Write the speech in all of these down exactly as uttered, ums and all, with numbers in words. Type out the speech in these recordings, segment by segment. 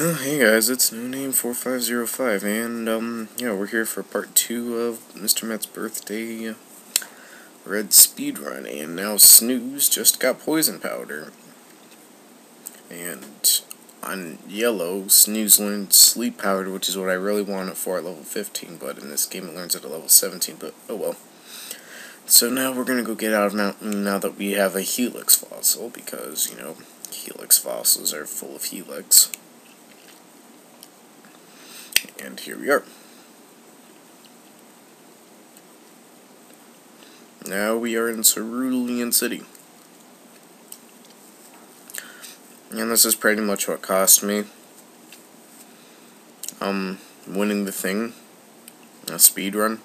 Well, hey guys, it's NoName four five zero five, and, um, yeah, we're here for part two of Mister Matt's birthday red speedrun, and now Snooze just got poison powder. And on yellow, Snooze learned sleep powder, which is what I really want it for at level fifteen, but in this game it learns it at level seventeen, but oh well. So now we're gonna go get out of Mount Moon now that we have a Helix Fossil, because, you know, Helix Fossils are full of Helix. And here we are. Now we are in Cerulean City. And this is pretty much what cost me. Um, winning the thing. A speedrun.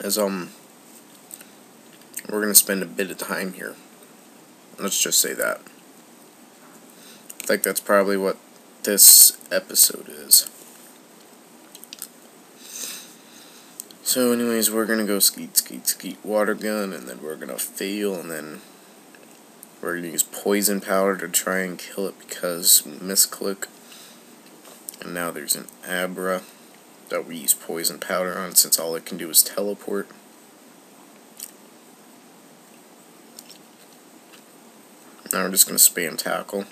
As, um, we're gonna spend a bit of time here. Let's just say that. I think that's probably what this episode is. So anyways, we're gonna go skeet, skeet, skeet water gun, and then we're gonna fail, and then we're gonna use poison powder to try and kill it because misclick. And now there's an Abra that we use poison powder on since all it can do is teleport. Now we're just going to spam tackle.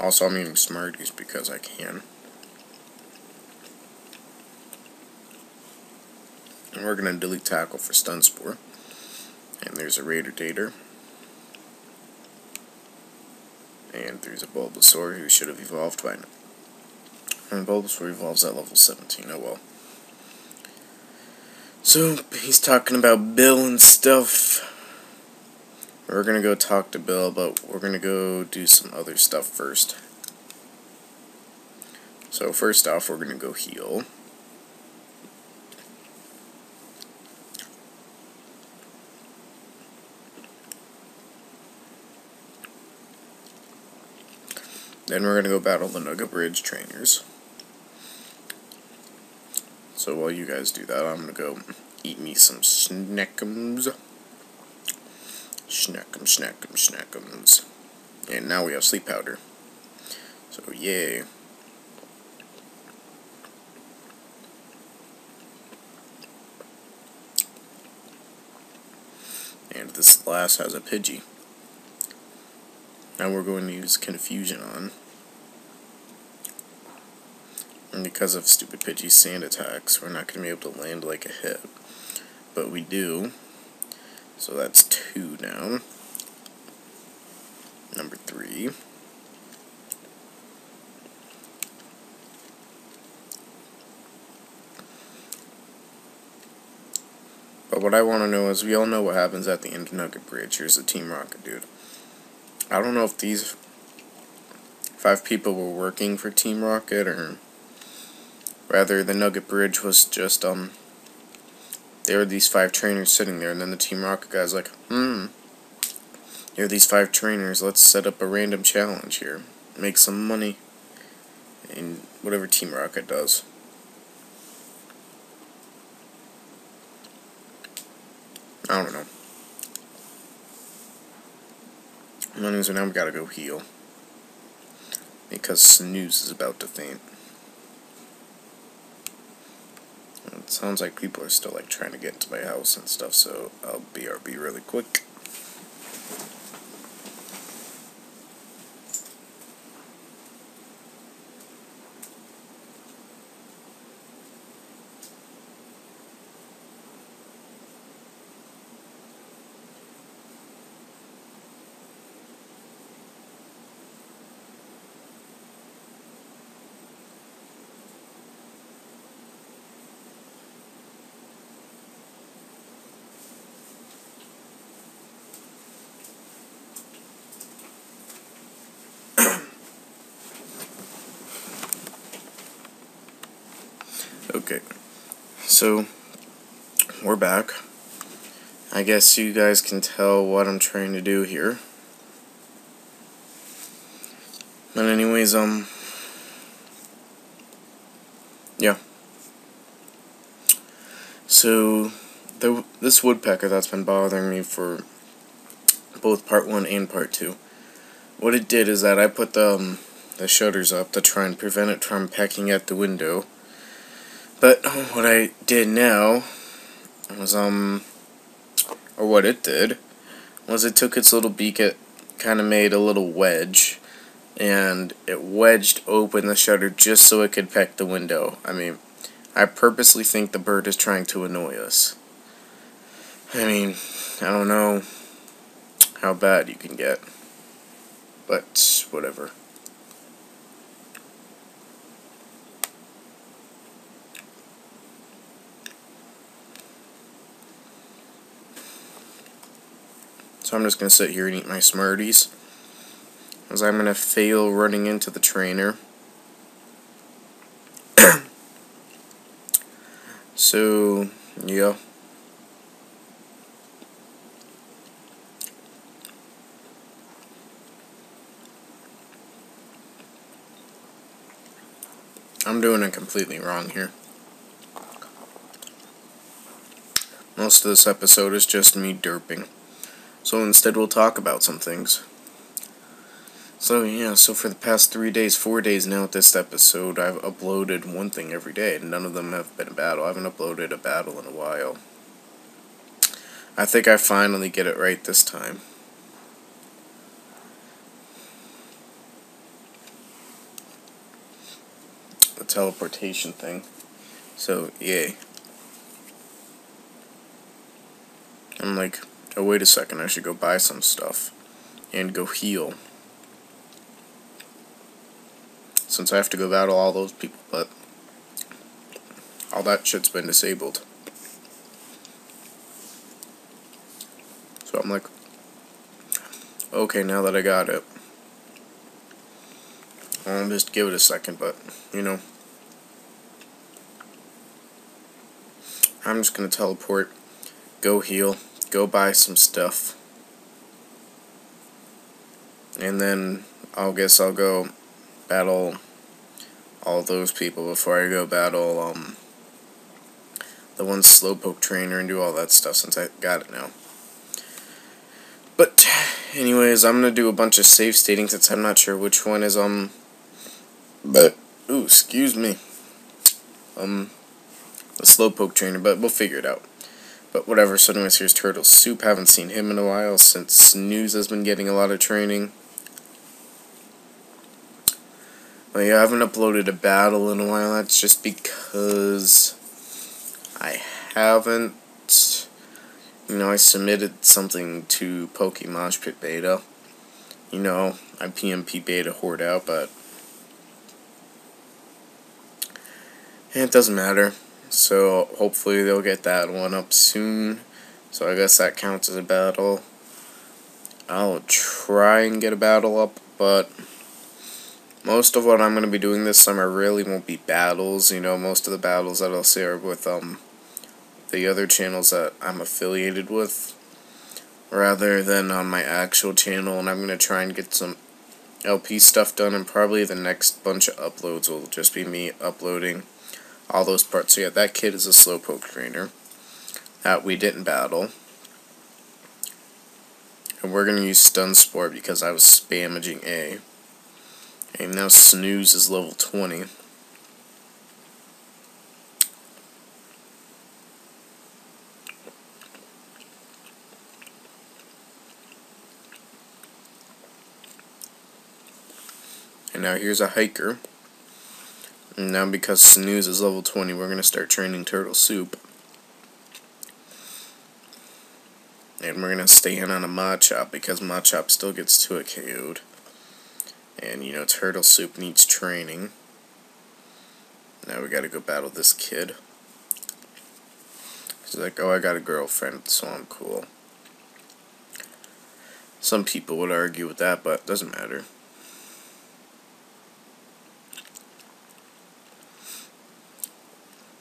Also, I'm eating Smarties because I can. And we're going to delete tackle for stun spore. And there's a Raider Dater. And there's a Bulbasaur who should have evolved by now. And Bulbasaur evolves at level seventeen, oh well. So, he's talking about Bill and stuff. We're gonna go talk to Bill, but we're gonna go do some other stuff first. So, first off, we're gonna go heal. Then we're gonna go battle the Nugget Bridge trainers. So while you guys do that, I'm gonna go eat me some snackums. Snackums, snackums, snackums. And now we have sleep powder. So yay. And this last has a Pidgey. Now we're going to use Confusion on. And because of stupid Pidgey's sand attacks, we're not going to be able to land like a hit. But we do. So that's two down. Number three. But what I want to know is, we all know what happens at the end of Nugget Bridge. Here's the Team Rocket dude. I don't know if these five people were working for Team Rocket, or rather, the Nugget Bridge was just, um, there were these five trainers sitting there, and then the Team Rocket guy's like, hmm, there are these five trainers, let's set up a random challenge here, make some money, and whatever Team Rocket does. I don't know. Anyways, now we gotta go heal, because Snooze is about to faint. It sounds like people are still like trying to get into my house and stuff, so I'll B R B really quick. Okay, so we're back. I guess you guys can tell what I'm trying to do here. But anyways, um, yeah. So, the, this woodpecker that's been bothering me for both part one and part two, what it did is that I put the, um, the shutters up to try and prevent it from pecking at the window. But what I did now was, um, or what it did, was it took its little beak, it kind of made a little wedge, and it wedged open the shutter just so it could peck the window. I mean, I purposely think the bird is trying to annoy us. I mean, I don't know how bad you can get, but whatever. So I'm just going to sit here and eat my Smarties, because I'm going to fail running into the trainer. So, yeah. I'm doing it completely wrong here. Most of this episode is just me derping. So instead we'll talk about some things. So yeah, so for the past three days, four days now at this episode, I've uploaded one thing every day, and none of them have been a battle. I haven't uploaded a battle in a while. I think I finally get it right this time. The teleportation thing. So, yay. I'm like, oh, wait a second, I should go buy some stuff and go heal, since I have to go battle all those people, but all that shit's been disabled. So I'm like, okay, now that I got it, I'll just give it a second, but, you know, I'm just gonna teleport, go heal, go buy some stuff, and then I'll guess I'll go battle all those people before I go battle um the one Slowpoke trainer and do all that stuff, since I got it now. But anyways, I'm gonna do a bunch of save stating, since I'm not sure which one is um but ooh excuse me um the Slowpoke trainer, but we'll figure it out. But whatever, so anyways, here's Turtle Soup. Haven't seen him in a while, since Snooze has been getting a lot of training. Well, yeah, I haven't uploaded a battle in a while. That's just because I haven't, you know, I submitted something to Poke Mosh Pit Beta. You know, I P M P Beta hoard out, but it doesn't matter. So hopefully they'll get that one up soon. So I guess that counts as a battle. I'll try and get a battle up, but most of what I'm going to be doing this summer really won't be battles. You know, most of the battles that I'll see are with um the other channels that I'm affiliated with, rather than on my actual channel. And I'm going to try and get some L P stuff done, and probably the next bunch of uploads will just be me uploading all those parts. So yeah, that kid is a Slowpoke trainer that we didn't battle. And we're going to use Stun Spore because I was spammaging A. And now Snooze is level twenty. And now here's a hiker. Now, because Snooze is level twenty, we're going to start training Turtle Soup. And we're going to stay in on a Machop, because Machop still gets to a K O'd. And, you know, Turtle Soup needs training. Now we got to go battle this kid. He's like, oh, I got a girlfriend, so I'm cool. Some people would argue with that, but it doesn't matter.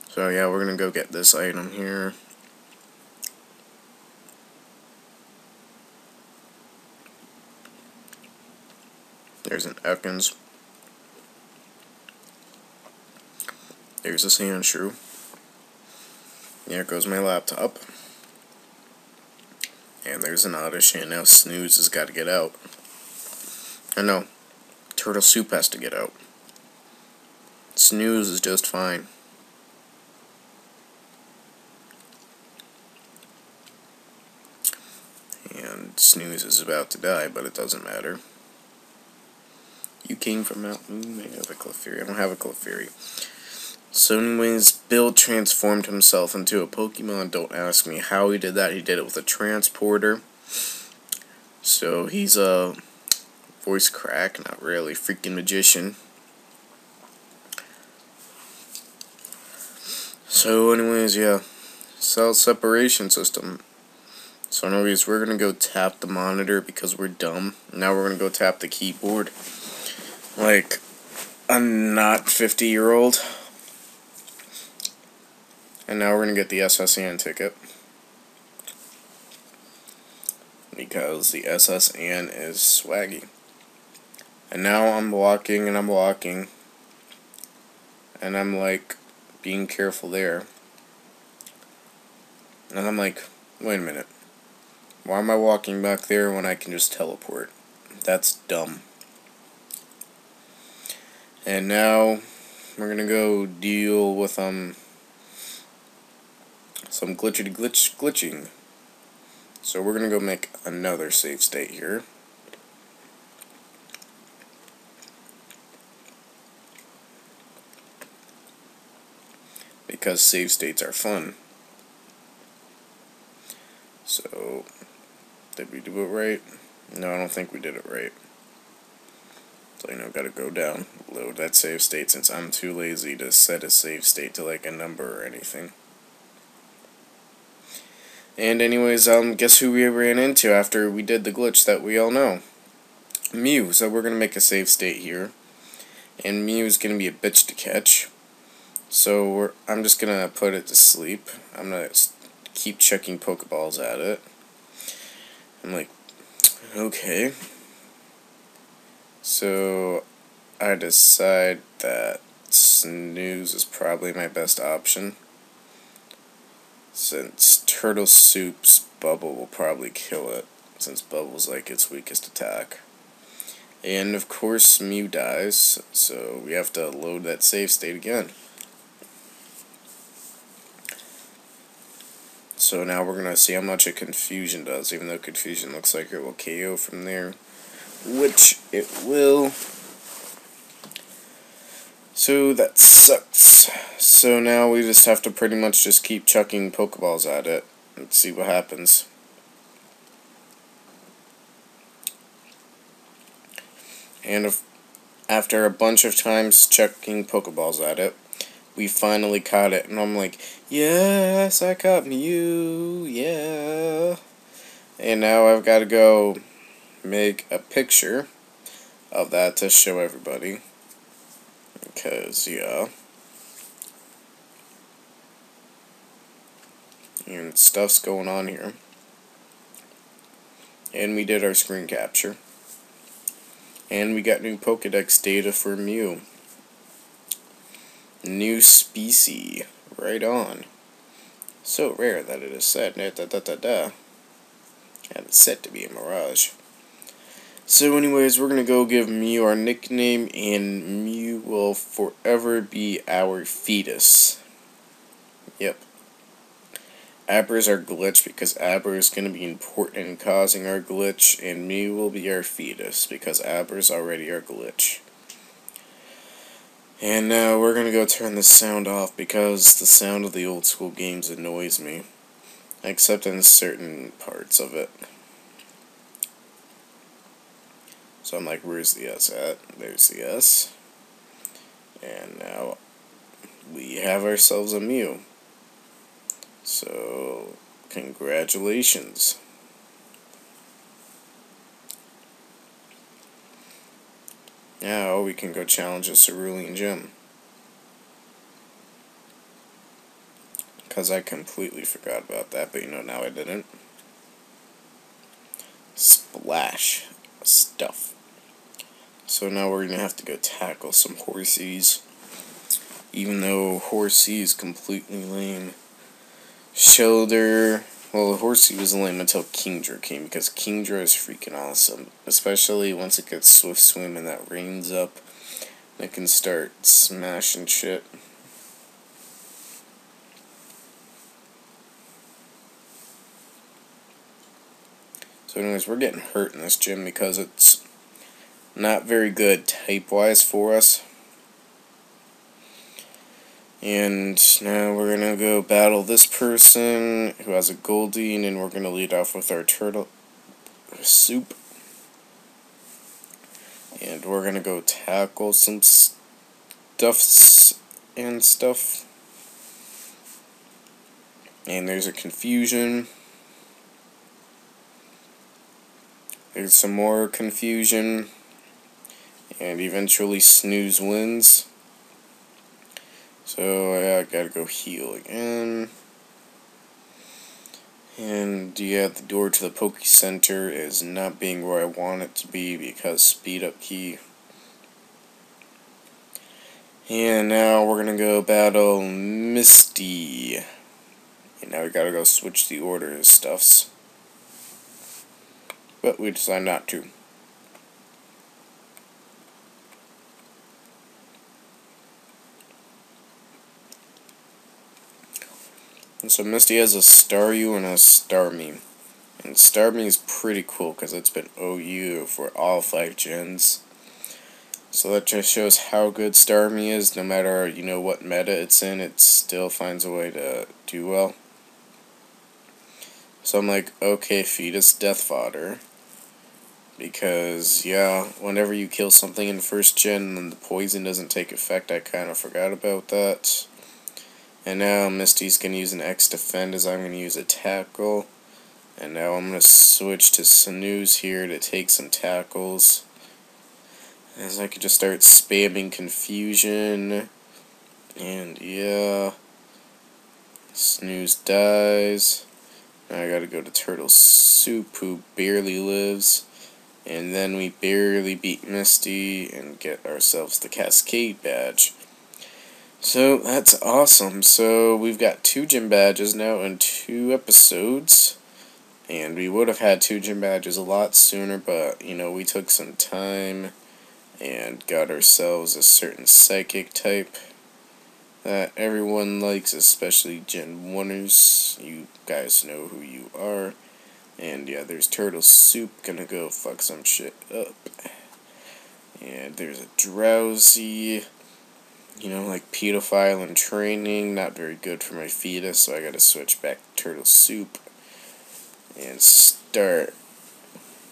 So yeah, we're gonna go get this item here. There's an Ekans. There's a Sandshrew. There goes my laptop. And there's an Oddish, and now Snooze has got to get out. I know. Turtle Soup has to get out. Snooze is just fine. And Snooze is about to die, but it doesn't matter. You came from Mount Moon. I have a Clefairy. I don't have a Clefairy. So anyways, Bill transformed himself into a Pokemon. Don't ask me how he did that. He did it with a transporter. So he's a voice crack, not really, freaking magician. So anyways, yeah, cell separation system. So anyways, we're gonna go tap the monitor because we're dumb. Now we're gonna go tap the keyboard. Like, I'm not fifty year old. And now we're going to get the S S N ticket. Because the S S N is swaggy. And now I'm walking and I'm walking. And I'm like, being careful there. And I'm like, wait a minute. Why am I walking back there when I can just teleport? That's dumb. And now we're going to go deal with, um... some glitchy glitch glitching. So we're gonna go make another save state here. Because save states are fun. So did we do it right? No, I don't think we did it right. So you know, gotta go down, load that save state since I'm too lazy to set a save state to like a number or anything. And anyways, um, guess who we ran into after we did the glitch that we all know? Mew. So we're gonna make a save state here. And Mew's gonna be a bitch to catch. So we're, I'm just gonna put it to sleep. I'm gonna keep chucking Pokeballs at it. I'm like, okay. So I decide that Snooze is probably my best option. Since Turtle Soup's Bubble will probably kill it, since Bubble's like its weakest attack. And of course Mew dies, so we have to load that save state again. So now we're gonna see how much a Confusion does, even though Confusion looks like it will K O from there, which it will. So that sucks. So now we just have to pretty much just keep chucking Pokeballs at it and see what happens. And if, after a bunch of times chucking Pokeballs at it, we finally caught it. And I'm like, yes, I caught Mew, yeah. And now I've got to go make a picture of that to show everybody. Because, yeah. And stuff's going on here. And we did our screen capture. And we got new Pokedex data for Mew. New species. Right on. So rare that it is said. Da, da, da, da, da. And it's said to be a mirage. So anyways, we're going to go give Mew our nickname, and Mew will forever be our fetus. Yep. Abra's our glitch, because Abra is going to be important in causing our glitch, and Mew will be our fetus, because Abra's already our glitch. And now uh, we're going to go turn the sound off, because the sound of the old school games annoys me. Except in certain parts of it. So I'm like, where's the S at? There's the S. And now we have ourselves a Mew. So, congratulations. Now we can go challenge a Cerulean Gym. Because I completely forgot about that, but you know, now I didn't. Splash. Stuff. So now we're gonna have to go tackle some horsies. even though Horsey is completely lame. Shoulder. Well, Horsey was lame until Kingdra came, because Kingdra is freaking awesome. Especially once it gets Swift Swim and that rain's up, it can start smashing shit. So anyways, we're getting hurt in this gym because it's not very good type-wise for us. And now we're going to go battle this person who has a Goldeen, and we're going to lead off with our turtle soup. And we're going to go tackle some stuffs and stuff. And there's a confusion. There's some more confusion, and eventually Snooze wins. So yeah, I gotta go heal again. And yeah, the door to the Poke Center is not being where I want it to be because speed up key. And now we're gonna go battle Misty. And now we gotta go switch the order of stuffs. But we decide not to. And so Misty has a Staryu and a Starmie. And Starmie is pretty cool because it's been O U for all five gens. So that just shows how good Starmie is. No matter, you know, what meta it's in, it still finds a way to do well. So I'm like, okay, fetus death fodder. Because, yeah, whenever you kill something in first gen and the poison doesn't take effect, I kind of forgot about that. And now Misty's going to use an X defend as I'm going to use a tackle. And now I'm going to switch to Snooze here to take some tackles. As I could just start spamming confusion. And, yeah. Snooze dies. Now I gotta go to Turtle Soup, who barely lives. And then we barely beat Misty and get ourselves the Cascade Badge. So that's awesome. So we've got two gym badges now in two episodes. And we would have had two gym badges a lot sooner, but, you know, we took some time and got ourselves a certain psychic type that everyone likes, especially Gen one-ers. You guys know who you are. And yeah, there's Turtle Soup, gonna go fuck some shit up. And there's a Drowsy, you know, like pedophile in training, not very good for my fetus, so I gotta switch back to Turtle Soup and start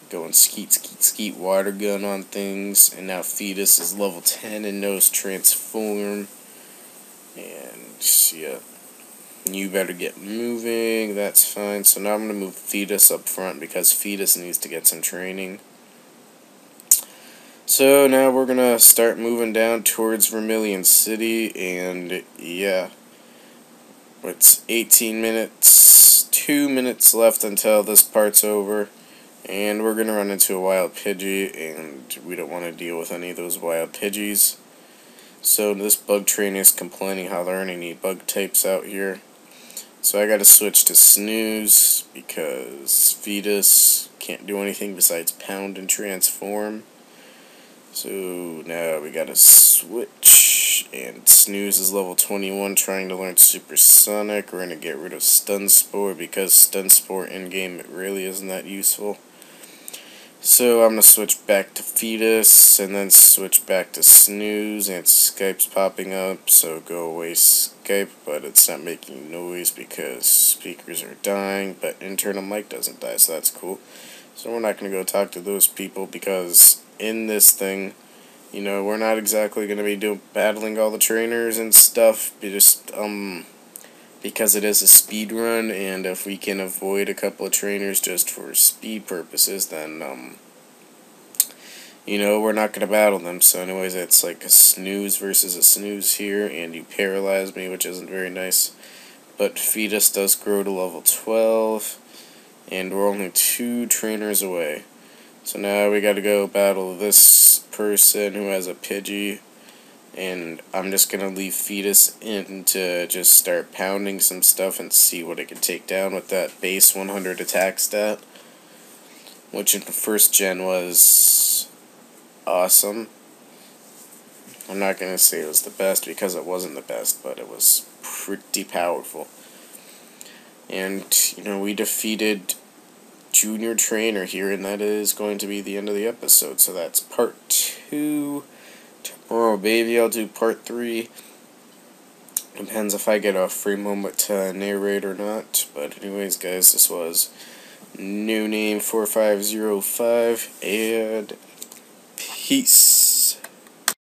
going skeet skeet skeet water gun on things. And now fetus is level ten and knows transform. And yeah, you better get moving. That's fine. So now I'm gonna move fetus up front because fetus needs to get some training. So now we're gonna start moving down towards Vermilion City, and yeah, it's eighteen minutes, two minutes left until this part's over, and we're gonna run into a wild Pidgey, and we don't want to deal with any of those wild Pidgeys. So this bug trainer is complaining how there aren't any bug types out here. So I gotta switch to Snooze because fetus can't do anything besides pound and transform. So now we gotta switch, and Snooze is level twenty-one trying to learn Supersonic. We're gonna get rid of Stun Spore because Stun Spore in game it really isn't that useful. So I'm going to switch back to fetus, and then switch back to Snooze, and Skype's popping up, so go away Skype, but it's not making noise because speakers are dying, but internal mic doesn't die, so that's cool. So we're not going to go talk to those people because in this thing, you know, we're not exactly going to be doing battling all the trainers and stuff, but just, um... because it is a speed run, and if we can avoid a couple of trainers just for speed purposes, then, um, you know, we're not going to battle them. So anyways, it's like a Snooze versus a Snooze here, and you paralyze me, which isn't very nice. But fetus does grow to level twelve, and we're only two trainers away. So now we got to go battle this person who has a Pidgey. and I'm just going to leave Fetus in to just start pounding some stuff and see what it can take down with that base one hundred attack stat, which in the first gen was awesome. I'm not going to say it was the best because it wasn't the best, but it was pretty powerful. And, you know, we defeated Junior Trainer here, and that is going to be the end of the episode. So that's part two. Tomorrow, baby, I'll do part three. Depends if I get a free moment to narrate or not. But anyways, guys, this was NoName four five zero five, and peace.